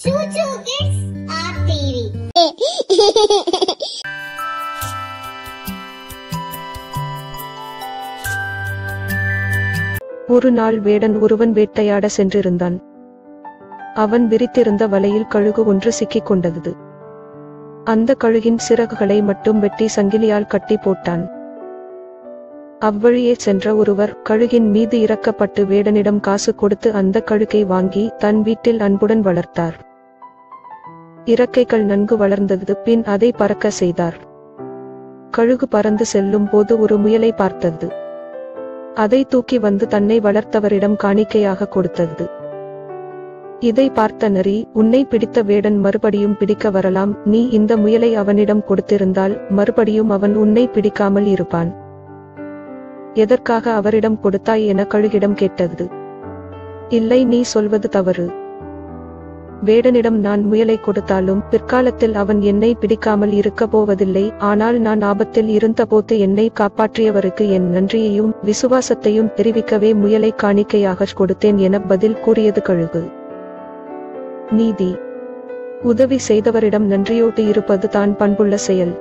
ChuchuKIDSRtv. ஒரு நாள் வேடன் ஒருவன் வேட்டையாட சென்றிருந்தான். அவன் விரித்திருந்த வலையில் கழுகு ஒன்று சிக்கிக் கொண்டது. அந்த கழுகின் சிறகுகளை மட்டும் வெட்டி சங்கிலியால் கட்டி போட்டான். அவ்வழியே சென்ற ஒருவர் கழுகின் மீது இறக்கப்பட்டு வேடனிடம் காசு கொடுத்து அந்த கழுகை வாங்கி தன் வீட்டில் அன்புடன் வளர்த்தார். இறக்கைகள் நன்கு வளர்ந்தது. பின் அதை பறக்க செய்தார். கழுகு பறந்து செல்லும் போது ஒரு முயலை பார்த்தது. அதை தூக்கி வந்து தன்னை வளர்த்தவரிடம் காணிக்கையாக கொடுத்தது. இதை பார்த்த நரி, உன்னை பிடித்த வேடன் மறுபடியும் பிடிக்க வரலாம். நீ இந்த முயலை அவனிடம் கொடுத்திருந்தால் மறுபடியும் அவன் உன்னை பிடிக்காமல் இருப்பான். எதற்காக அவரிடம் கொடுத்தாய் என கழுகிடம் கேட்டது. இல்லை, நீ சொல்வது தவறு. வேடனிடம் நான் முயலை கொடுத்தாலும் பிற்காலத்தில் அவன் என்னை பிடிக்காமல் இருக்க போவதில்லை. ஆனால் நான் ஆபத்தில் இருந்தபோது என்னை காப்பாற்றியவருக்கு என் நன்றியையும் விசுவாசத்தையும் தெரிவிக்கவே முயலை காணிக்கையாக கொடுத்தேன் என பதில் கூறியது கழுகு. நீதி. உதவி செய்தவரிடம் நன்றியோடு இருப்பது தான் பண்புள்ள செயல்.